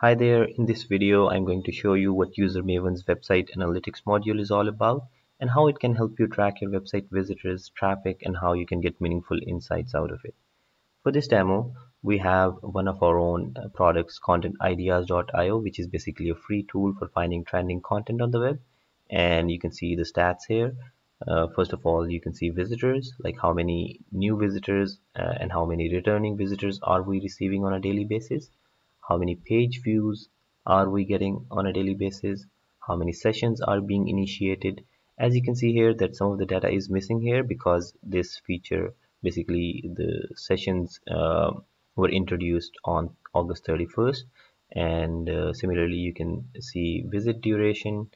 Hi there, in this video I'm going to show you what UserMaven's website analytics module is all about and how it can help you track your website visitors, traffic, and how you can get meaningful insights out of it. For this demo, we have one of our own products, contentideas.io, which is basically a free tool for finding trending content on the web. And you can see the stats here. First of all, you can see visitors, like how many new visitors and how many returning visitors are we receiving on a daily basis. How many page views are we getting on a daily basis? How many sessions are being initiated? As you can see here that some of the data is missing here because this feature, basically the sessions were introduced on August 31st. And similarly, you can see visit duration,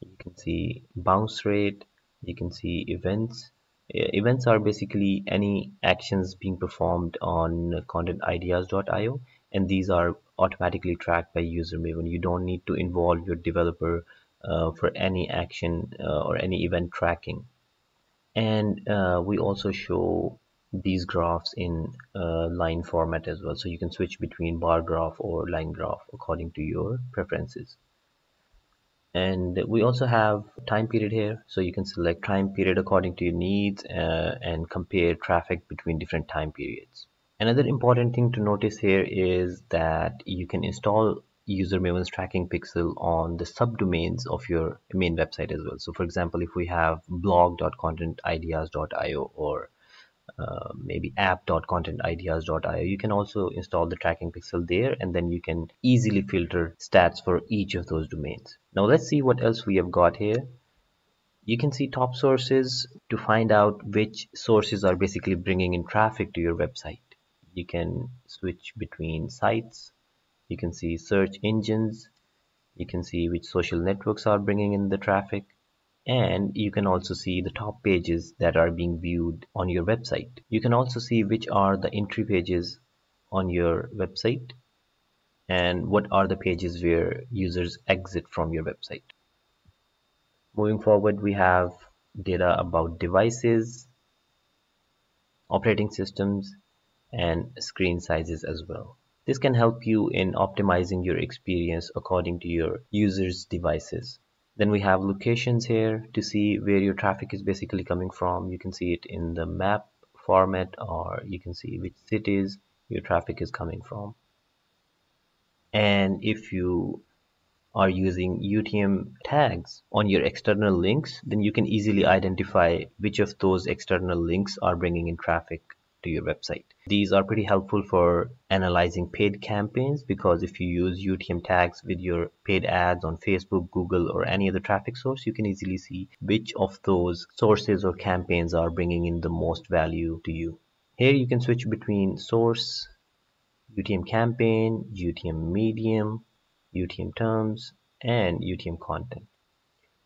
you can see bounce rate, you can see events. Events are basically any actions being performed on contentideas.io. And these are automatically tracked by UserMaven. You don't need to involve your developer for any action or any event tracking. And we also show these graphs in line format as well. So you can switch between bar graph or line graph according to your preferences. And we also have time period here. So you can select time period according to your needs and compare traffic between different time periods. Another important thing to notice here is that you can install UserMaven's tracking pixel on the subdomains of your main website as well. So for example, if we have blog.contentideas.io or maybe app.contentideas.io, you can also install the tracking pixel there, and then you can easily filter stats for each of those domains. Now let's see what else we have got here. You can see top sources to find out which sources are basically bringing in traffic to your website. You can switch between sites, you can see search engines, you can see which social networks are bringing in the traffic, and you can also see the top pages that are being viewed on your website. You can also see which are the entry pages on your website and what are the pages where users exit from your website. Moving forward, we have data about devices, operating systems, and screen sizes as well. This can help you in optimizing your experience according to your users' devices. Then we have locations here to see where your traffic is basically coming from. You can see it in the map format, or you can see which cities your traffic is coming from. And if you are using UTM tags on your external links, then you can easily identify which of those external links are bringing in traffic to your website. These are pretty helpful for analyzing paid campaigns, because if you use UTM tags with your paid ads on Facebook, Google, or any other traffic source, you can easily see which of those sources or campaigns are bringing in the most value to you. Here you can switch between source, UTM campaign, UTM medium, UTM terms, and UTM content.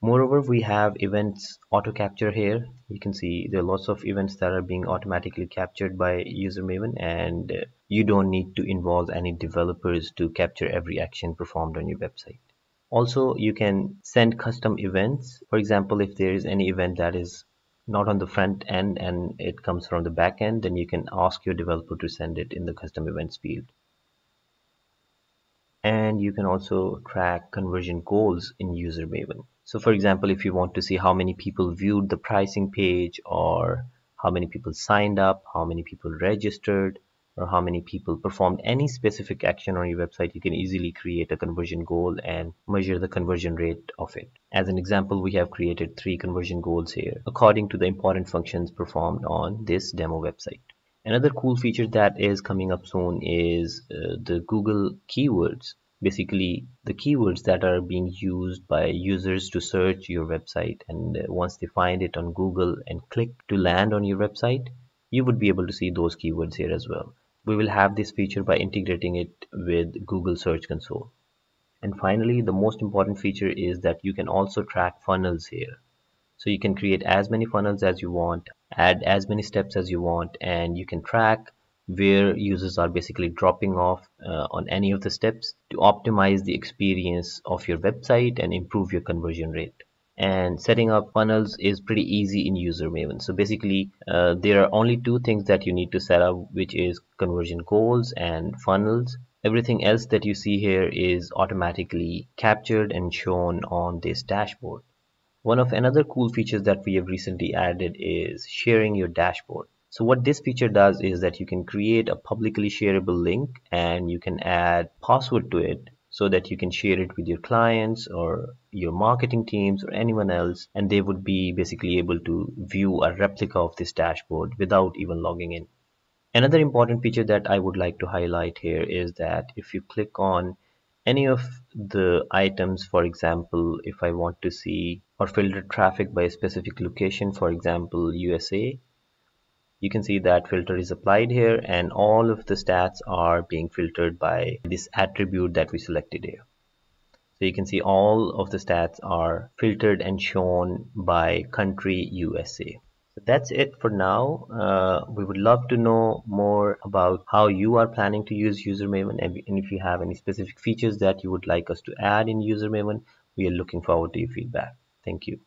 Moreover, we have events auto capture here. You can see there are lots of events that are being automatically captured by UserMaven, and you don't need to involve any developers to capture every action performed on your website. Also, you can send custom events. For example, if there is any event that is not on the front end and it comes from the back end, then you can ask your developer to send it in the custom events field. And you can also track conversion goals in UserMaven. So for example, if you want to see how many people viewed the pricing page, or how many people signed up, how many people registered, or how many people performed any specific action on your website, you can easily create a conversion goal and measure the conversion rate of it. As an example, we have created 3 conversion goals here according to the important functions performed on this demo website. Another cool feature that is coming up soon is the Google keywords. Basically, the keywords that are being used by users to search your website, and once they find it on Google and click to land on your website, you would be able to see those keywords here as well. We will have this feature by integrating it with Google Search Console. And finally, the most important feature is that you can also track funnels here. So you can create as many funnels as you want, add as many steps as you want, and you can track where users are basically dropping off on any of the steps to optimize the experience of your website and improve your conversion rate. And setting up funnels is pretty easy in UserMaven. So basically, there are only 2 things that you need to set up, which is conversion goals and funnels. Everything else that you see here is automatically captured and shown on this dashboard. One of another cool features that we have recently added is sharing your dashboard. So what this feature does is that you can create a publicly shareable link and you can add password to it so that you can share it with your clients or your marketing teams or anyone else, and they would be basically able to view a replica of this dashboard without even logging in. Another important feature that I would like to highlight here is that if you click on any of the items, for example, if I want to see or filter traffic by a specific location, for example, USA, you can see that filter is applied here and all of the stats are being filtered by this attribute that we selected here. So you can see all of the stats are filtered and shown by country USA. So that's it for now. We would love to know more about how you are planning to use UserMaven, and if you have any specific features that you would like us to add in UserMaven, we are looking forward to your feedback. Thank you.